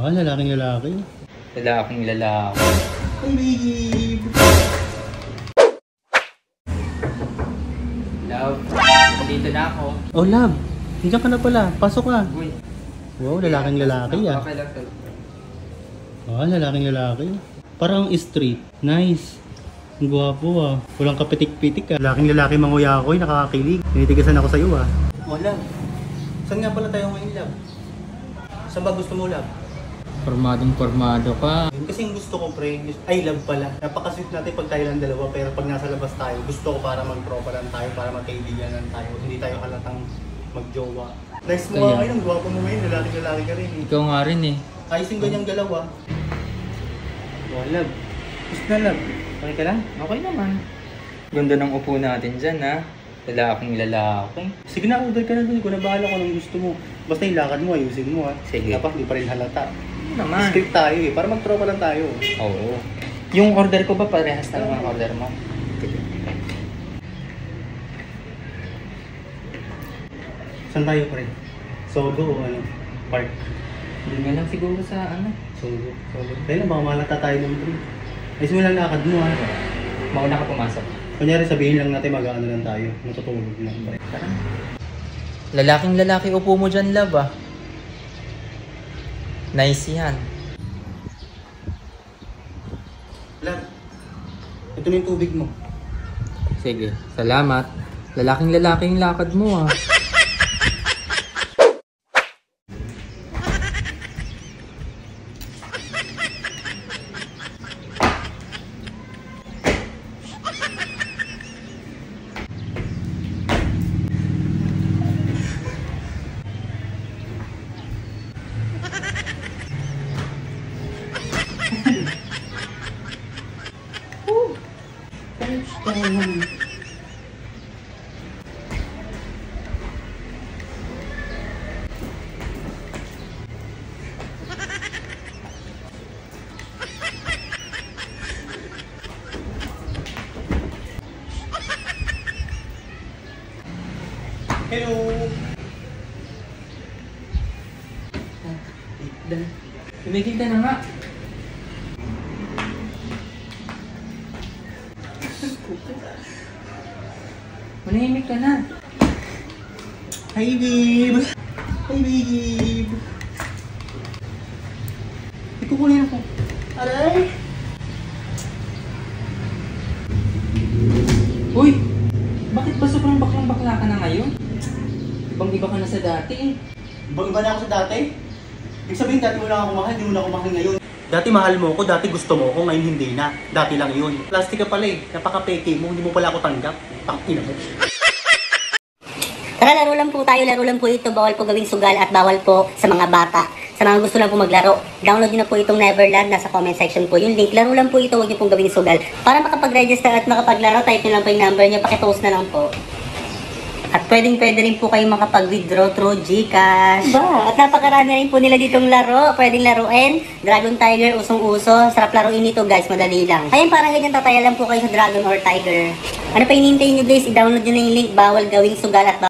Wow, lalaking-lalaki. Lalaking-lalaki. Ay, babe! Love, dito na ako. Oh, love. Hindi ka na pala. Pasok ka. Uy. Wow, lalaking-lalaki ah. Okay lang. Wow, lalaking-lalaki. Parang street. Nice. Ang guwapo ah. Walang kapitik-pitik ah. Lalaking-lalaki manguya ako eh. Nakakakilig. Tinitigasan ako sa'yo ah. Oh, love. Saan nga pala tayo ngayon, love? Saan ba gusto mo, love? Pormadong-pormado ka. Kasi gusto ko, pre. Ay, love pala. Napakasweet natin pag tayo lang dalawa. Pero pag nasa labas tayo, gusto ko para mag-propa lang tayo. Para magkaibigan lang tayo. Hindi tayo halatang mag-jowa. Nice mo ka ngayon. Guwapo mo ngayon. Lalaki-lalaki ka rin eh. Ikaw nga rin eh. Ayos yung ganyang galawa. Oh, love. Gusto na, love. Okay ka lang? Okay naman. Ganda ng upo natin dyan, ha? Lalaking-lalaki. Sige na, order ka na doon. Kung nabahala ko anong gusto mo. Basta yung lakad mo, ayusin mo ha. Sige. Dapat di pa rin halata. Hindi naman. Script tayo eh. Para mag-tropa lang tayo. Oo. Yung order ko ba parehas na lang ang order mo? Saan tayo pa rin? Sodo o ano? Park. Hindi nga lang siguro sa ano? Sodo. Dahil lang baka mahalata tayo ng trip. Ayusin mo lang lakad mo ha. Mauna ka pumasok. Kunyari sabihin lang natin mag-ano lang tayo. Matutulog lang pa rin. Tara. Lalaking-lalaki upo mo dyan, love ah. Nice yan. Love, ito na yung tubig mo. Sige, salamat. Lalaking-lalaki yung lakad mo ah. Hello. Kumikita na nga. Manahimik ka na. Hi, babe! Hi, babe! Ikukunin ako. Aray! Uy! Bakit ba sobrang baklang-bakla ka na ngayon? Ibang-iba ka na sa dati eh. Ibang-iba na ako sa dati? Ibig sabihin, dati mo lang ako mahal, hindi mo na ako mahal ngayon. Dati mahal mo ako, dati gusto mo ako, ngayon hindi na. Dati lang yun. Plastic ka pala eh. Napaka-peke mo, hindi mo pala ako tanggap. Tangina mo. Tara, laro lang po tayo. Laro lang po ito. Bawal po gawing sugal at bawal po sa mga bata. Sa mga gusto lang po maglaro, download nyo na po itong Neverland. Nasa comment section po yung link. Laro lang po ito. Huwag nyo pong gawing sugal. Para makapag-register at makapaglaro, type nyo lang po yung number nyo. Pakipost na lang po. At pwedeng-pwede rin po kayo makapag-withdraw through GCash. Ba? At napakarami rin po nila ditong laro. Pwedeng laruin. Dragon Tiger, usong-uso. Sarap laruin ito guys, madali lang. Ayun, parang ganyan tataya lang po kayo sa Dragon or Tiger. Ano pa hinihintay nyo guys? I-download nyo na yung link. Bawal gawing sugal at